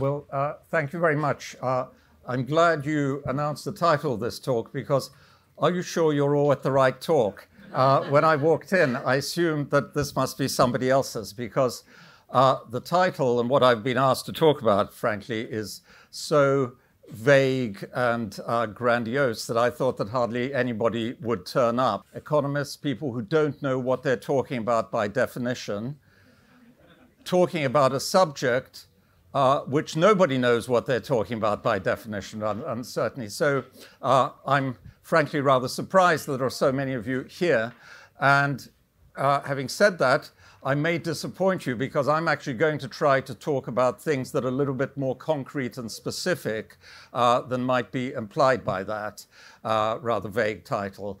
Well, thank you very much. I'm glad you announced the title of this talk, because are you sure you're all at the right talk? When I walked in, I assumed that this must be somebody else's, because the title and what I've been asked to talk about, frankly, is so vague and grandiose that I thought that hardly anybody would turn up. Economists, people who don't know what they're talking about by definition, talking about a subject which nobody knows what they're talking about by definition, uncertainty. So I'm frankly rather surprised that there are so many of you here. And having said that, I may disappoint you, because I'm actually going to try to talk about things that are a little bit more concrete and specific than might be implied by that rather vague title.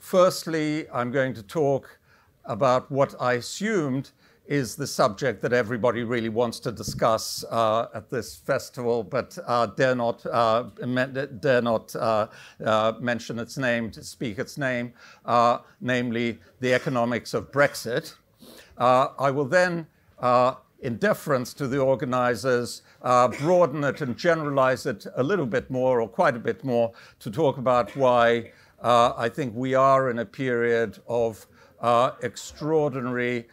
Firstly, I'm going to talk about what I assumed is the subject that everybody really wants to discuss at this festival, but dare not mention its name, to speak its name, namely the economics of Brexit. I will then, in deference to the organizers, broaden it and generalize it a little bit more, or quite a bit more, to talk about why I think we are in a period of extraordinary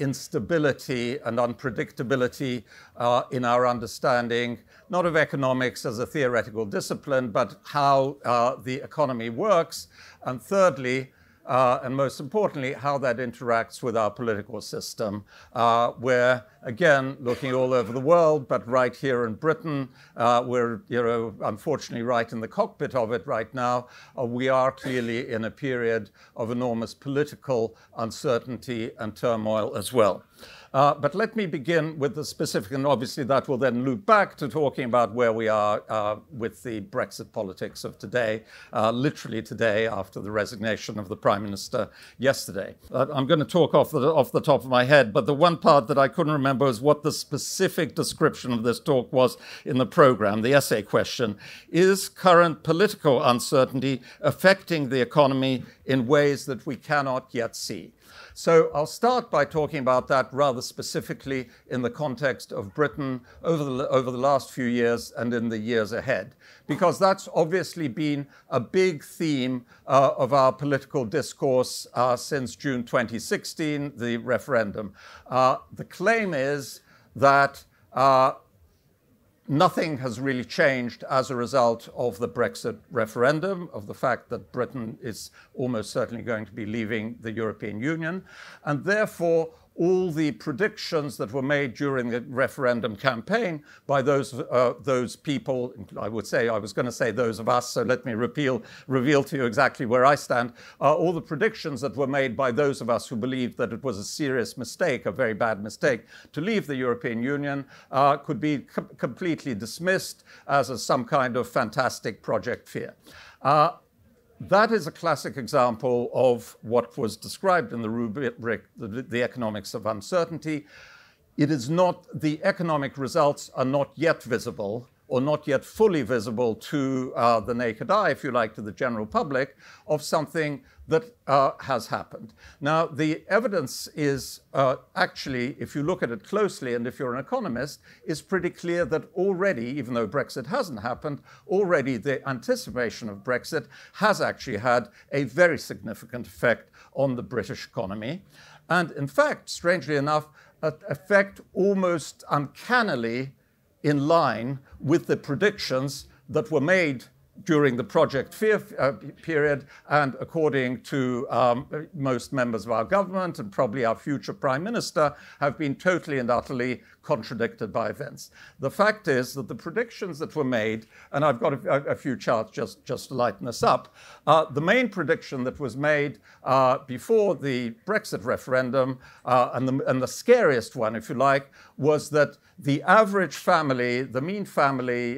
instability and unpredictability in our understanding, not of economics as a theoretical discipline, but how the economy works, and thirdly, and most importantly, how that interacts with our political system, where, again, looking all over the world, but right here in Britain, we're, unfortunately right in the cockpit of it right now, we are clearly in a period of enormous political uncertainty and turmoil as well. But let me begin with the specific, and obviously that will then loop back to talking about where we are with the Brexit politics of today, literally today, after the resignation of the Prime Minister yesterday. I'm going to talk off the top of my head, but the one part that I couldn't remember is what the specific description of this talk was in the program, the essay question. Is current political uncertainty affecting the economy in ways that we cannot yet see? So I'll start by talking about that rather specifically in the context of Britain over the last few years and in the years ahead, because that's obviously been a big theme of our political discourse since June 2016, the referendum. The claim is that nothing has really changed as a result of the Brexit referendum, of the fact that Britain is almost certainly going to be leaving the European Union. And therefore, all the predictions that were made during the referendum campaign by those people, I was going to say those of us, so let me reveal to you exactly where I stand, all the predictions that were made by those of us who believed that it was a serious mistake, a very bad mistake, to leave the European Union could be completely dismissed as some kind of fantastic project fear. That is a classic example of what was described in the rubric, the economics of uncertainty. It is not, the economic results are not yet visible, or not yet fully visible to the naked eye, if you like, to the general public, of something that has happened. Now, the evidence is actually, if you look at it closely, and if you're an economist, is pretty clear that already, even though Brexit hasn't happened, already the anticipation of Brexit has actually had a very significant effect on the British economy. And in fact, strangely enough, an effect almost uncannily in line with the predictions that were made during the project fear period, and according to most members of our government and probably our future Prime Minister, have been totally and utterly contradicted by events. The fact is that the predictions that were made, and I've got a few charts just to lighten us up, the main prediction that was made before the Brexit referendum, and the scariest one, if you like, was that the average family, the mean family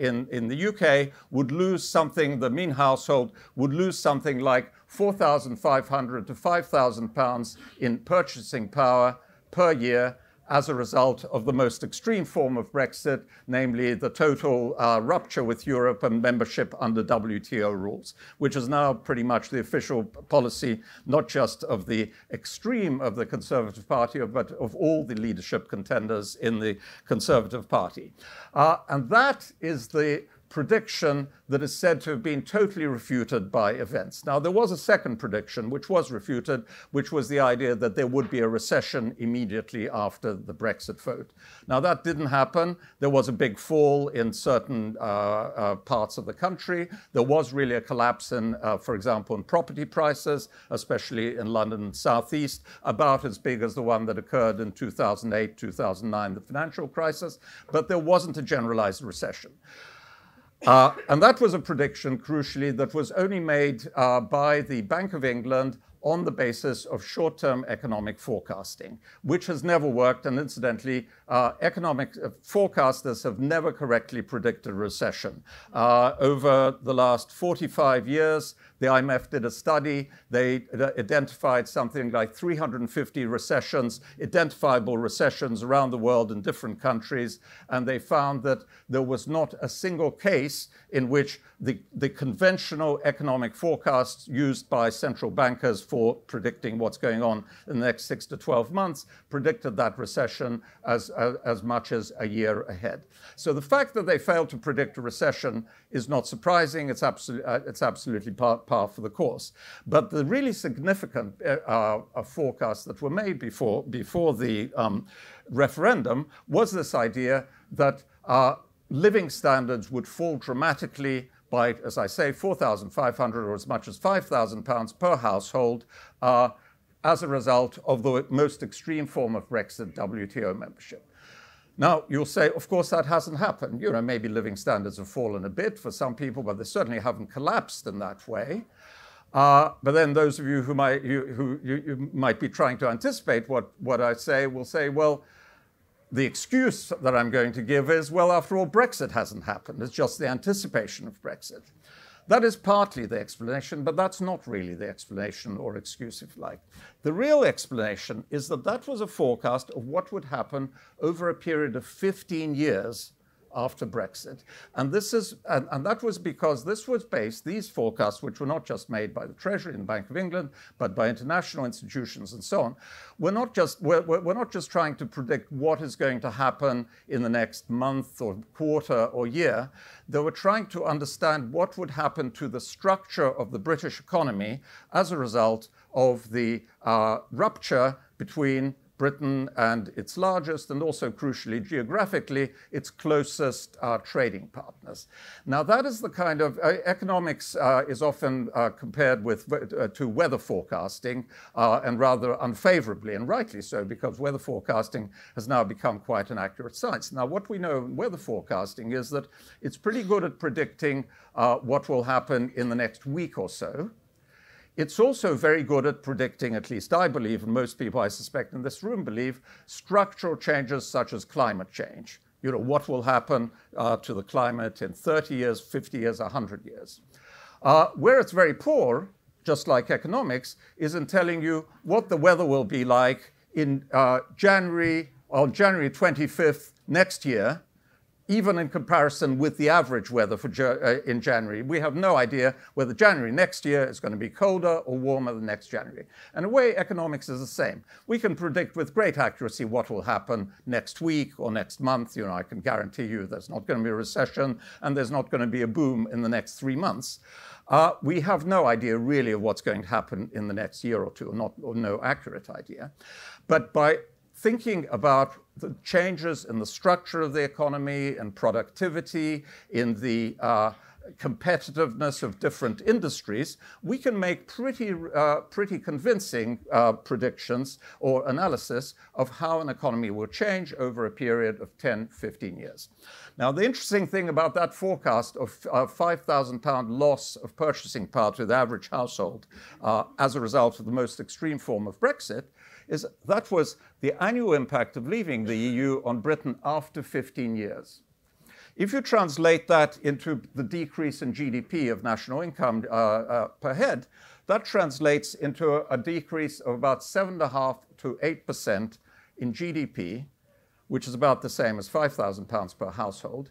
in the UK would lose something, the mean household would lose something like £4,500 to £5,000 in purchasing power per year as a result of the most extreme form of Brexit, namely the total rupture with Europe and membership under WTO rules, which is now pretty much the official policy, not just of the extreme of the Conservative Party, but of all the leadership contenders in the Conservative Party. And that is the prediction that is said to have been totally refuted by events. Now, there was a second prediction which was refuted, which was the idea that there would be a recession immediately after the Brexit vote. Now, that didn't happen. There was a big fall in certain parts of the country. There was really a collapse in, for example, in property prices, especially in London and South East, about as big as the one that occurred in 2008, 2009, the financial crisis, but there wasn't a generalized recession. And that was a prediction, crucially, that was only made by the Bank of England on the basis of short-term economic forecasting, which has never worked. And incidentally, economic forecasters have never correctly predicted recession. Over the last 45 years, the IMF did a study. They identified something like 350 recessions, identifiable recessions around the world in different countries. And they found that there was not a single case in which the conventional economic forecasts used by central bankers for predicting what's going on in the next 6 to 12 months predicted that recession as much as a year ahead. So the fact that they failed to predict a recession is not surprising. It's absolutely par for the course. But the really significant forecasts that were made before the referendum was this idea that living standards would fall dramatically by, as I say, 4,500 or as much as 5,000 pounds per household as a result of the most extreme form of Brexit, WTO membership. Now, you'll say, of course, that hasn't happened. You know, maybe living standards have fallen a bit for some people, but they certainly haven't collapsed in that way. But then those of you who might be trying to anticipate what I say will say, well, the excuse that I'm going to give is, well, after all, Brexit hasn't happened. It's just the anticipation of Brexit. That is partly the explanation, but that's not really the explanation or excuse, if you like. The real explanation is that that was a forecast of what would happen over a period of 15 years after Brexit. And this is, and that was because this was based, these forecasts, which were not just made by the Treasury and the Bank of England, but by international institutions and so on, we're not just trying to predict what is going to happen in the next month or quarter or year. They were trying to understand what would happen to the structure of the British economy as a result of the rupture between Britain and its largest and also, crucially, geographically, its closest trading partners. Now, that is the kind of economics is often compared with to weather forecasting and rather unfavorably, and rightly so, because weather forecasting has now become quite an accurate science. Now, what we know in weather forecasting is that it's pretty good at predicting what will happen in the next week or so. It's also very good at predicting, at least I believe, and most people I suspect in this room believe, structural changes such as climate change. You know, what will happen to the climate in 30 years, 50 years, 100 years. Where it's very poor, just like economics, is in telling you what the weather will be like in January 25th next year, even in comparison with the average weather for in January. We have no idea whether January next year is going to be colder or warmer than next January. And in a way, economics is the same. We can predict with great accuracy what will happen next week or next month. You know, I can guarantee you there's not going to be a recession and there's not going to be a boom in the next 3 months. We have no idea really of what's going to happen in the next year or two, or no accurate idea. But by thinking about the changes in the structure of the economy, in productivity, in the competitiveness of different industries, we can make pretty convincing predictions or analysis of how an economy will change over a period of 10, 15 years. Now, the interesting thing about that forecast of £5,000 loss of purchasing power to the average household as a result of the most extreme form of Brexit is that was the annual impact of leaving the EU on Britain after 15 years. If you translate that into the decrease in GDP of national income per head, that translates into a decrease of about 7.5 to 8% in GDP which is about the same as £5,000 per household.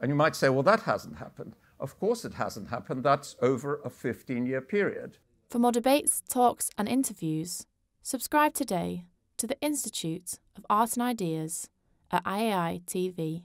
And you might say, well, that hasn't happened. Of course it hasn't happened. That's over a 15-year period. For more debates, talks and interviews, subscribe today to the Institute of Art and Ideas at IAI TV.